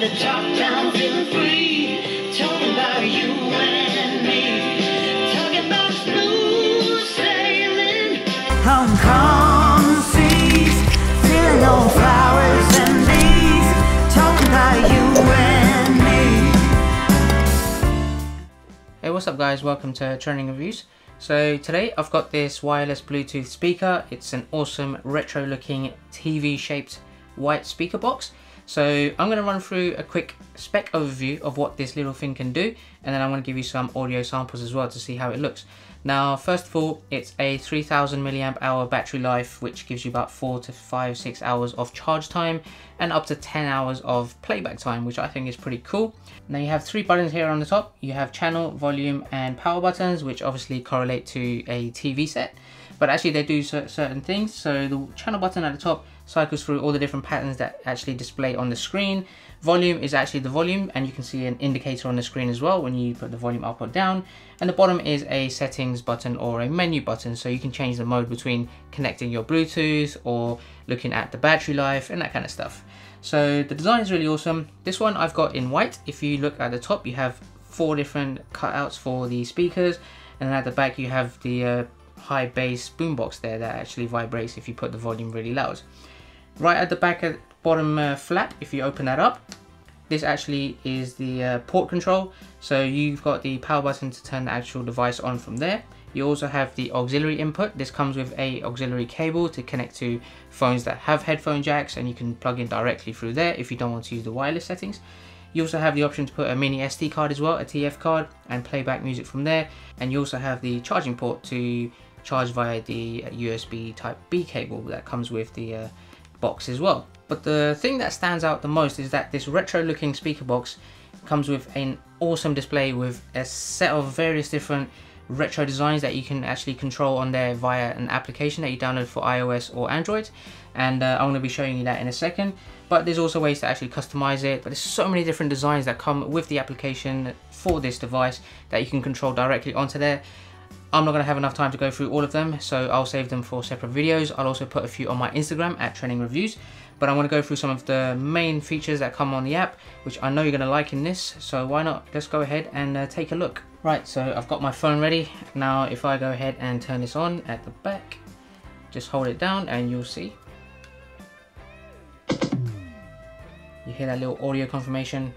the top down, feeling free, talking about you and me, talking about smooth sailing, Hong Kong seas, feeling old flowers and leaves, talking about you and me. Hey, what's up guys, welcome to Trending Reviews. So today I've got this wireless Bluetooth speaker. It's an awesome retro looking TV shaped white speaker box. So I'm going to run through a quick spec overview of what this little thing can do, and then I'm going to give you some audio samples as well to see how it looks. Now first of all, it's a 3000 milliamp hour battery life, which gives you about 4 to 5-6 hours of charge time and up to 10 hours of playback time, which I think is pretty cool. Now you have three buttons here on the top. You have channel, volume and power buttons, which obviously correlate to a TV set, but actually they do certain things. So the channel button at the top cycles through all the different patterns that actually display on the screen. Volume is actually the volume, and you can see an indicator on the screen as well when you put the volume up or down. And the bottom is a settings button or a menu button, so you can change the mode between connecting your Bluetooth or looking at the battery life and that kind of stuff. So the design is really awesome. This one I've got in white. If you look at the top, you have four different cutouts for the speakers, and then at the back you have the high bass boombox there that actually vibrates if you put the volume really loud. Right at the back at the bottom flap, if you open that up, this actually is the port control. So you've got the power button to turn the actual device on from there. You also have the auxiliary input. This comes with a auxiliary cable to connect to phones that have headphone jacks, and you can plug in directly through there if you don't want to use the wireless settings. You also have the option to put a mini SD card as well, a TF card, and playback music from there. And you also have the charging port to charge via the USB type B cable that comes with the box as well. But the thing that stands out the most is that this retro looking speaker box comes with an awesome display with a set of various different retro designs that you can actually control on there via an application that you download for iOS or Android, and I'm going to be showing you that in a second. But there's also ways to actually customize it, but there's so many different designs that come with the application for this device that you can control directly onto there. I'm not going to have enough time to go through all of them, so I'll save them for separate videos. I'll also put a few on my Instagram at Trending Reviews, but I want to go through some of the main features that come on the app, which I know you're going to like in this, so why not? Let's go ahead and take a look. Right, so I've got my phone ready. Now if I go ahead and turn this on at the back, just hold it down and you'll see. You hear that little audio confirmation.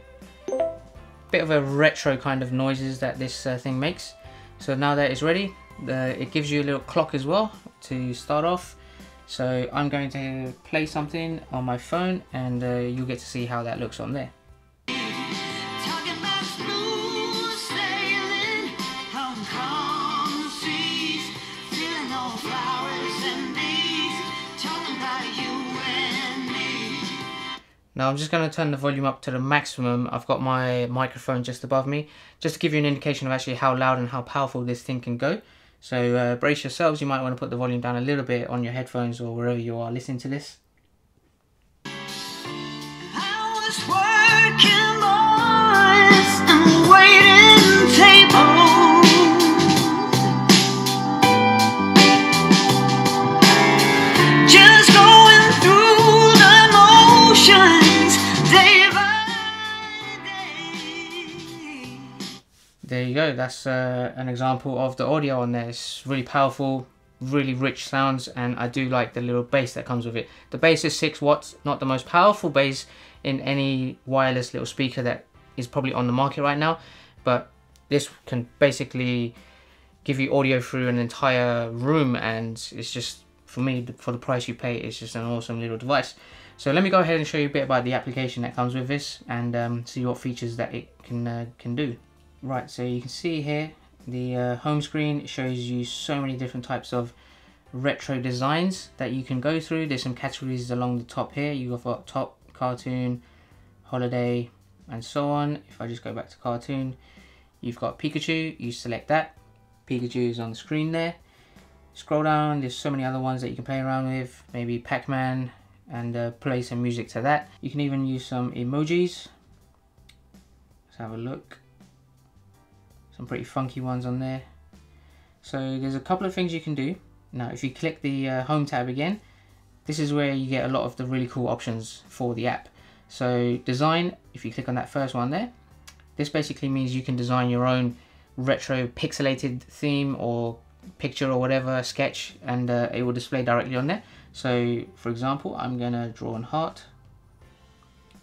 Bit of a retro kind of noises that this thing makes. So now that it's ready, it gives you a little clock as well to start off. So I'm going to play something on my phone, and you'll get to see how that looks on there. Now I'm just going to turn the volume up to the maximum. I've got my microphone just above me, just to give you an indication of actually how loud and how powerful this thing can go. So brace yourselves, you might want to put the volume down a little bit on your headphones or wherever you are listening to this. There you go, that's an example of the audio on there. It's really powerful, really rich sounds, and I do like the little bass that comes with it. The bass is 6 watts, not the most powerful bass in any wireless little speaker that is probably on the market right now, but this can basically give you audio through an entire room, and it's just, for me, for the price you pay, it's just an awesome little device. So let me go ahead and show you a bit about the application that comes with this, and see what features that it can do. Right, so you can see here the home screen shows you so many different types of retro designs that you can go through. There's some categories along the top here. You've got top, cartoon, holiday, and so on. If I just go back to cartoon, you've got Pikachu. You select that. Pikachu is on the screen there. Scroll down, there's so many other ones that you can play around with. Maybe Pac-Man, and play some music to that. You can even use some emojis. Let's have a look. Some pretty funky ones on there. So there's a couple of things you can do. Now if you click the home tab again, this is where you get a lot of the really cool options for the app. So design, if you click on that first one there, this basically means you can design your own retro pixelated theme or picture or whatever, sketch, and it will display directly on there. So for example, I'm gonna draw a heart.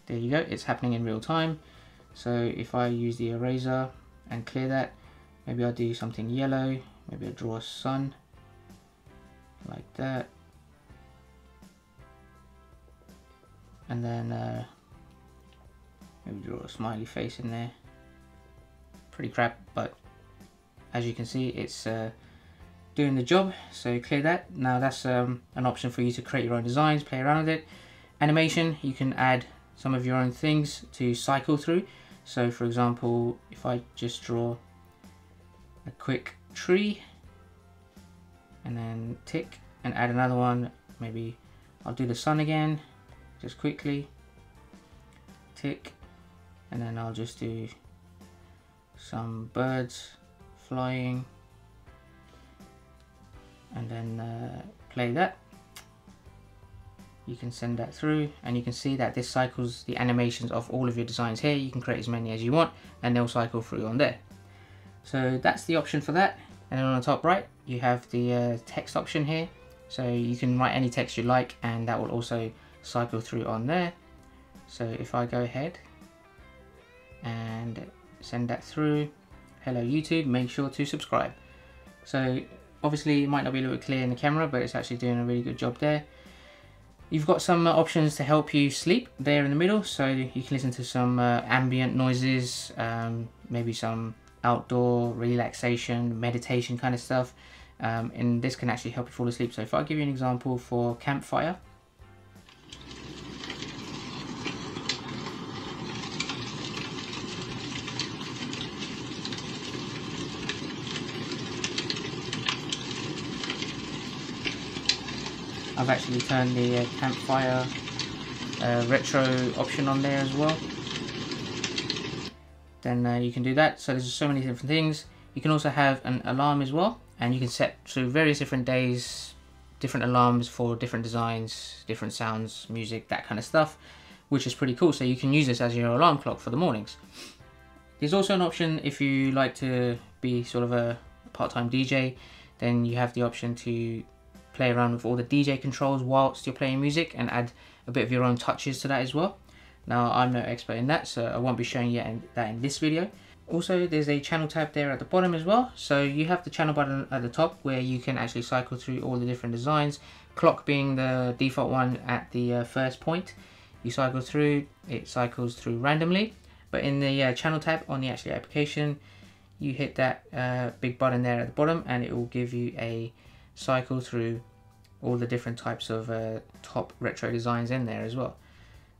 There you go, it's happening in real time. So if I use the eraser and clear that, maybe I'll do something yellow, maybe I'll draw a sun, like that. And then maybe draw a smiley face in there. Pretty crap, but as you can see, it's doing the job. So clear that. Now that's an option for you to create your own designs, play around with it. Animation, you can add some of your own things to cycle through. So for example, if I just draw a quick tree and then tick and add another one, maybe I'll do the sun again, just quickly, tick, and then I'll just do some birds flying and then play that. You can send that through and you can see that this cycles the animations of all of your designs here. You can create as many as you want and they'll cycle through on there. So that's the option for that. And then on the top right, you have the text option here. So you can write any text you like and that will also cycle through on there. So if I go ahead and send that through, hello YouTube, make sure to subscribe. So obviously it might not be a little bit clear in the camera, but it's actually doing a really good job there. You've got some options to help you sleep there in the middle. So you can listen to some ambient noises, maybe some outdoor relaxation, meditation kind of stuff, and this can actually help you fall asleep. So if I give you an example for campfire, I've actually turned the campfire retro option on there as well. Then you can do that. So there's so many different things. You can also have an alarm as well, and you can set to various different days, different alarms for different designs, different sounds, music, that kind of stuff, which is pretty cool. So you can use this as your alarm clock for the mornings. There's also an option if you like to be sort of a part-time DJ, then you have the option to play around with all the DJ controls whilst you're playing music and add a bit of your own touches to that as well. Now I'm no expert in that, so I won't be showing you that in this video. Also, there's a channel tab there at the bottom as well. So you have the channel button at the top where you can actually cycle through all the different designs, clock being the default one at the first point. You cycle through, it cycles through randomly, but in the channel tab on the actual application, you hit that big button there at the bottom and it will give you a cycle through all the different types of top retro designs in there as well.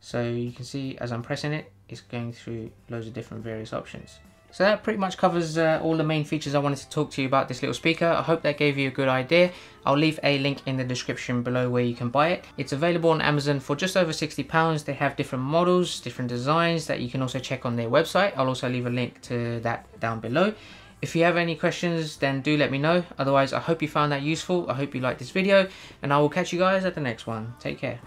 So you can see as I'm pressing it, it's going through loads of different various options. So that pretty much covers all the main features I wanted to talk to you about this little speaker. I hope that gave you a good idea. I'll leave a link in the description below where you can buy it. It's available on Amazon for just over £60. They have different models, different designs that you can also check on their website. I'll also leave a link to that down below. If you have any questions, then do let me know. Otherwise, I hope you found that useful. I hope you liked this video and I will catch you guys at the next one. Take care.